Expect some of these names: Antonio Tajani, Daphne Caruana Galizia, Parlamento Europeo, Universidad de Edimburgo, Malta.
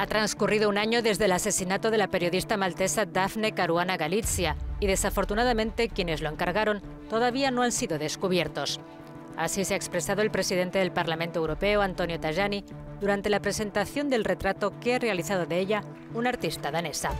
Ha transcurrido un año desde el asesinato de la periodista maltesa Daphne Caruana Galizia y desafortunadamente quienes lo encargaron todavía no han sido descubiertos. Así se ha expresado el presidente del Parlamento Europeo, Antonio Tajani, durante la presentación del retrato que ha realizado de ella una artista danesa.